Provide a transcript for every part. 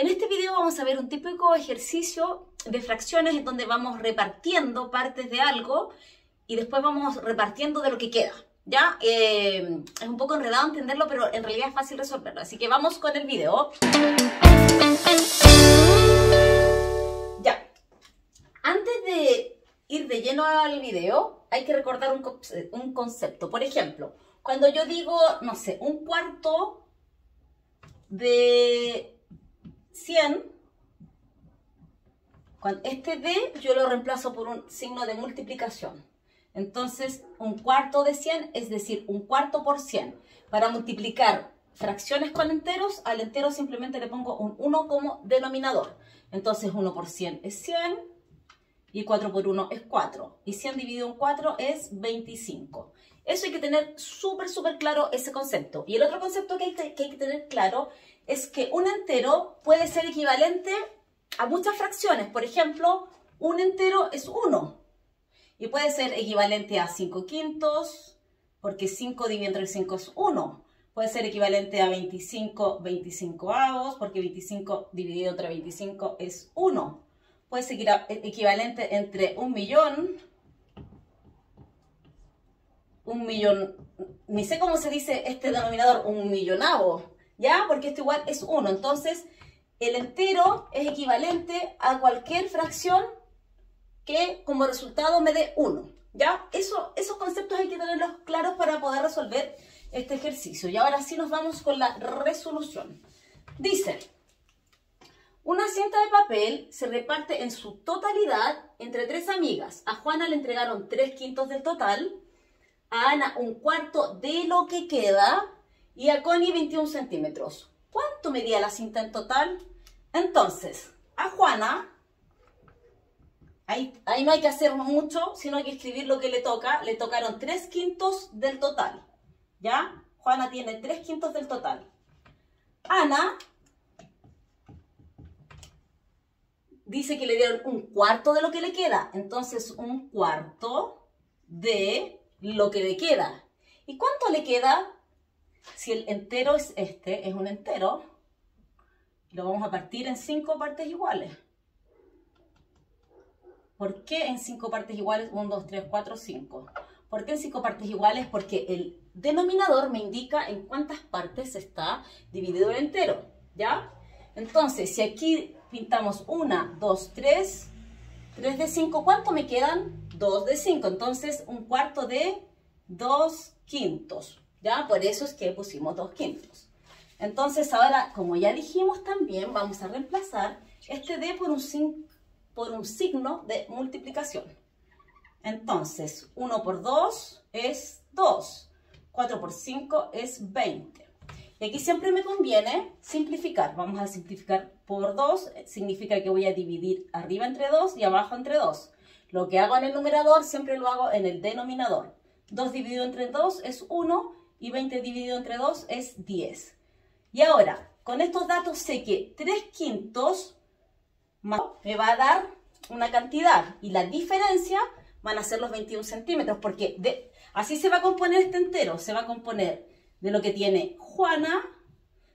En este video vamos a ver un típico ejercicio de fracciones en donde vamos repartiendo partes de algo y después vamos repartiendo de lo que queda. ¿Ya? Es un poco enredado entenderlo, pero en realidad es fácil resolverlo. Así que vamos con el video. Ya. Antes de ir de lleno al video, hay que recordar un concepto. Por ejemplo, cuando yo digo, no sé, un cuarto de 100, con este D yo lo reemplazo por un signo de multiplicación. Entonces, un cuarto de 100, es decir, un cuarto por 100. Para multiplicar fracciones con enteros, al entero simplemente le pongo un 1 como denominador. Entonces, 1 por 100 es 100 y 4 por 1 es 4. Y 100 dividido en 4 es 25. Eso hay que tener súper claro ese concepto. Y el otro concepto que hay que tener claro es que un entero puede ser equivalente a muchas fracciones. Por ejemplo, un entero es 1 y puede ser equivalente a 5/5, porque 5 dividido entre 5 es 1. Puede ser equivalente a 25/25, porque 25 dividido entre 25 es 1. Puede ser equivalente entre 1.000.000, ni sé cómo se dice este denominador, 1.000.000avo. ¿Ya? Porque esto igual es 1. Entonces, el entero es equivalente a cualquier fracción que como resultado me dé 1. ¿Ya? Esos conceptos hay que tenerlos claros para poder resolver este ejercicio. Y ahora sí nos vamos con la resolución. Dice, una cinta de papel se reparte en su totalidad entre 3 amigas. A Juana le entregaron 3/5 del total, a Ana 1/4 de lo que queda, y a Connie 21 centímetros. ¿Cuánto medía la cinta en total? Entonces, a Juana, ahí no hay que hacer mucho, sino hay que escribir lo que le toca. Le tocaron 3/5 del total. ¿Ya? Juana tiene 3/5 del total. Ana dice que le dieron 1/4 de lo que le queda. Entonces, 1/4 de lo que le queda. ¿Y cuánto le queda? Si el entero es este, es un entero, lo vamos a partir en 5 partes iguales. ¿Por qué en 5 partes iguales? 1, 2, 3, 4, 5. ¿Por qué en 5 partes iguales? Porque el denominador me indica en cuántas partes está dividido el entero. ¿Ya? Entonces, si aquí pintamos 1, 2, 3, 3 de 5, ¿cuánto me quedan? 2 de 5. Entonces, 1/4 de 2/5. ¿Ya? Por eso es que pusimos 2/5. Entonces ahora, como ya dijimos también, vamos a reemplazar este D por un signo de multiplicación. Entonces, 1 por 2 es 2. 4 por 5 es 20. Y aquí siempre me conviene simplificar. Vamos a simplificar por 2. Significa que voy a dividir arriba entre 2 y abajo entre 2. Lo que hago en el numerador siempre lo hago en el denominador. 2 dividido entre 2 es 1. Y 20 dividido entre 2 es 10. Y ahora, con estos datos sé que 3/5 más me va a dar una cantidad. Y la diferencia van a ser los 21 centímetros. Porque así se va a componer este entero. Se va a componer de lo que tiene Juana,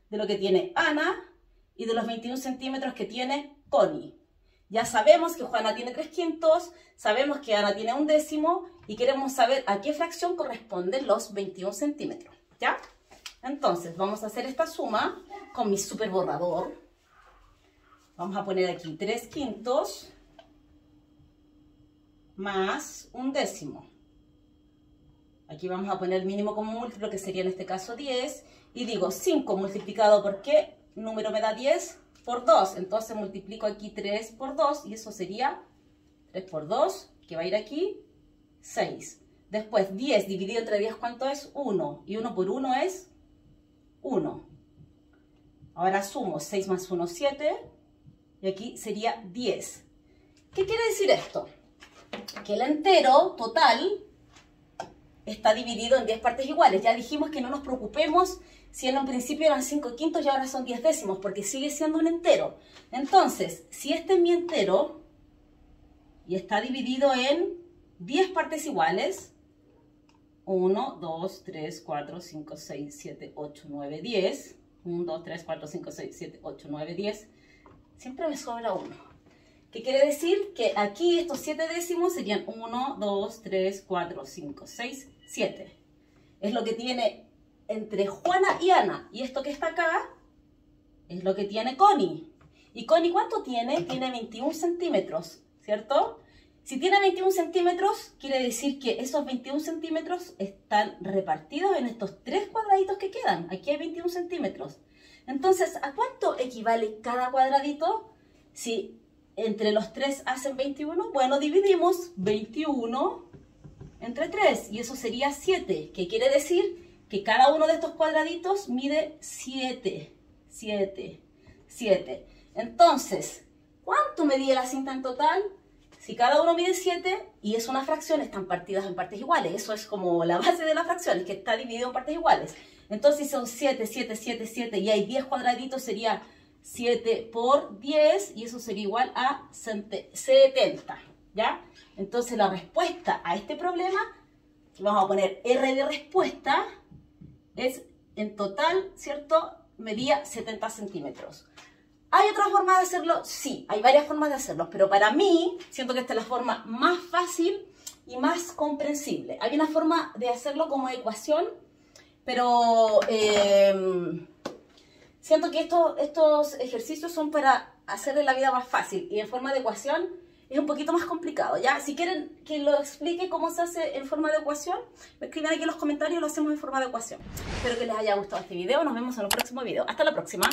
de lo que tiene Ana y de los 21 centímetros que tiene Connie. Ya sabemos que Juana tiene 3/5, sabemos que Ana tiene 1/10 y queremos saber a qué fracción corresponden los 21 centímetros, ¿ya? Entonces, vamos a hacer esta suma con mi super borrador. Vamos a poner aquí 3/5 más 1/10. Aquí vamos a poner el mínimo como múltiplo, que sería en este caso 10. Y digo 5 multiplicado por qué número me da 10. Por 2, entonces multiplico aquí 3 por 2 y eso sería 3 por 2, que va a ir aquí, 6. Después 10 dividido entre 10, ¿cuánto es? 1. Y 1 por 1 es 1. Ahora sumo 6 más 1, 7. Y aquí sería 10. ¿Qué quiere decir esto? Que el entero total está dividido en 10 partes iguales. Ya dijimos que no nos preocupemos si en un principio eran 5/5 y ahora son 10/10, porque sigue siendo un entero. Entonces, si este es mi entero y está dividido en 10 partes iguales, 1, 2, 3, 4, 5, 6, 7, 8, 9, 10, 1, 2, 3, 4, 5, 6, 7, 8, 9, 10, siempre me sobra uno. ¿Qué quiere decir? Que aquí estos 7 décimos serían 1, 2, 3, 4, 5, 6, 7. Es lo que tiene entre Juana y Ana. Y esto que está acá es lo que tiene Connie. ¿Y Connie cuánto tiene? Tiene 21 centímetros, ¿cierto? Si tiene 21 centímetros, quiere decir que esos 21 centímetros están repartidos en estos 3 cuadraditos que quedan. Aquí hay 21 centímetros. Entonces, ¿a cuánto equivale cada cuadradito? Si entre los 3 hacen 21, bueno, dividimos 21 entre 3. Y eso sería 7, que quiere decir que cada uno de estos cuadraditos mide 7. 7, 7. Entonces, ¿cuánto medía la cinta en total? Si cada uno mide 7 y es una fracción, están partidas en partes iguales. Eso es como la base de las fracciones, que está dividido en partes iguales. Entonces, si son 7, 7, 7, 7 y hay 10 cuadraditos, sería 7 por 10 y eso sería igual a 70, ¿ya? Entonces, la respuesta a este problema, que vamos a poner R de respuesta, es en total, ¿cierto? Medía 70 centímetros. ¿Hay otra forma de hacerlo? Sí, hay varias formas de hacerlo, pero para mí, siento que esta es la forma más fácil y más comprensible. Hay una forma de hacerlo como ecuación, pero siento que estos ejercicios son para hacerle la vida más fácil, y en forma de ecuación es un poquito más complicado, ¿ya? Si quieren que lo explique cómo se hace en forma de ecuación, me escriben aquí en los comentarios, lo hacemos en forma de ecuación. Espero que les haya gustado este video, nos vemos en el próximo video. Hasta la próxima.